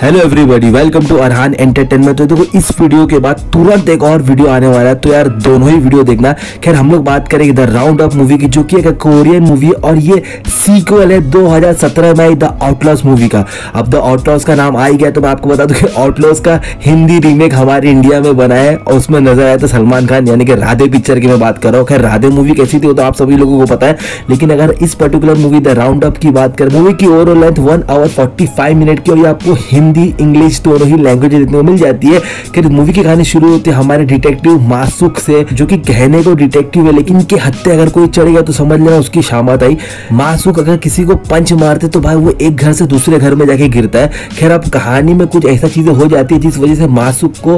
Hello everybody, welcome to Arhan entertainment. तो देखो, इस वीडियो के बाद तुरंत एक और वीडियो आने वाला है, तो यार दोनों ही वीडियो देखना। खैर, हम लोग बात करेंगे द राउंड अप मूवी की, जो कि एक कोरियन मूवी है और ये सीक्वल है 2017 में आई द आउटलॉस मूवी का। अब द आउटलॉस का नाम आ ही गया, तो मैं आपको बता दूं कि आउटलॉस का हिंदी रीमेक हमारे इंडिया में बना है और उसमें नजर आया था सलमान खान, यानी कि राधे पिक्चर की मैं बात कर रहा हूँ। खैर, राधे मूवी कैसी थी तो आप सभी लोगों को पता है, लेकिन अगर इस particular movie the round up की बात करें, मूवी की ओवरऑल लेंथ 1 आवर 45 मिनट की और आपको हिंदी इंग्लिश दोनों ही लैंग्वेज देखने को मिल जाती है। फिर मूवी की कहानी शुरू होती है हमारे डिटेक्टिव मासुक से, जो कि कहने को डिटेक्टिव है लेकिन इनके हत्या अगर कोई चढ़ेगा तो समझ लेना उसकी शामत आई। मासुक अगर किसी को पंच मारते तो भाई वो एक घर से दूसरे घर में जाके गिरता है। खैर, अब कहानी में कुछ ऐसा चीजें हो जाती है जिस वजह से मासुक को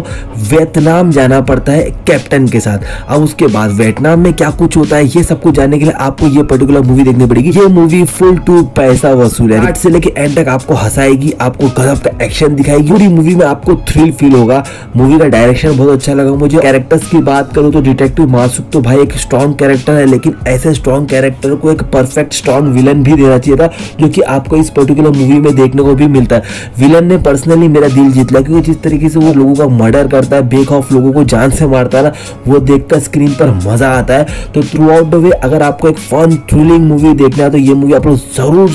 वियतनाम जाना पड़ता है कैप्टन के साथ। अब उसके बाद वियतनाम में क्या कुछ होता है ये सब कुछ जानने के लिए आपको ये पर्टिकुलर मूवी देखनी पड़ेगी। ये मूवी फुल टू पैसा वसूल है, से लेके एंड तक आपको हंसाएगी, आपको गजब का एक्शन दिखाएगी, पूरी मूवी में आपको थ्रिल फील होगा। मूवी का डायरेक्शन बहुत अच्छा लगा मुझे। कैरेक्टर्स की बात करूं तो डिटेक्टिव मासुक तो भाई एक स्ट्रॉन्ग कैरेक्टर है, लेकिन ऐसे स्ट्रॉन्ग कैरेक्टर को एक परफेक्ट स्ट्रॉन्ग विलन भी देना चाहिए था, जो कि आपको इस पर्टिकुलर मूवी में देखने को भी मिलता है। विलन ने पर्सनली मेरा दिल जीत लिया, क्योंकि जिस तरीके से वो लोगों का मर्डर करता है, बेखौफ लोगों को जान से मारता है ना, वो देखकर स्क्रीन पर मजा आता है। तो थ्रू आउट द वे अगर आपको एक फन थ्रिलिंग मूवी देखना है तो ये मूवी आप लोग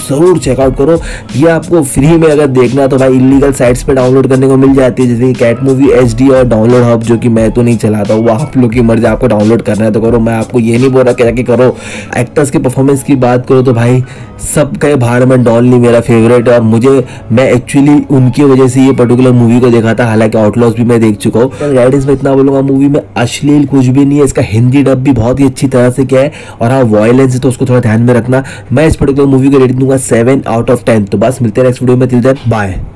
जरूर चेकआउट करो। ये आपको फ्री में अगर देखना है तो भाई इलीगल साइट्स पे डाउनलोड करने को मिल जाती है, जैसे कैट मूवी HD और डाउनलोड हब, जो कि मैं तो नहीं चलाता हूँ, वो आप लोग की मर्जी, आपको डाउनलोड करना है तो करो, मैं आपको ये नहीं बोल रहा क्या कि करो। एक्टर्स के परफॉर्मेंस की बात करो तो भाई सबके भाड़ में डॉनली मेरा फेवरेट है और मैं एक्चुअली उनकी वजह से ये पर्टिकुलर मूवी को देखा था। हालांकि आउटलॉस भी मैं देख चुका हूँ। गाइडेंस में इतना बोलूँगा, मूवी में अश्लील कुछ भी नहीं है, इसका हिंदी डब भी बहुत ही अच्छी तरह से किया है और हाँ, वायलेंस है तो उसको थोड़ा ध्यान में रखना। मैं इस पर्टिकुलर मूवी को रेट दूंगा 7/10। तो बस मिलते हैं नेक्स्ट वीडियो में, तिल देन बाय।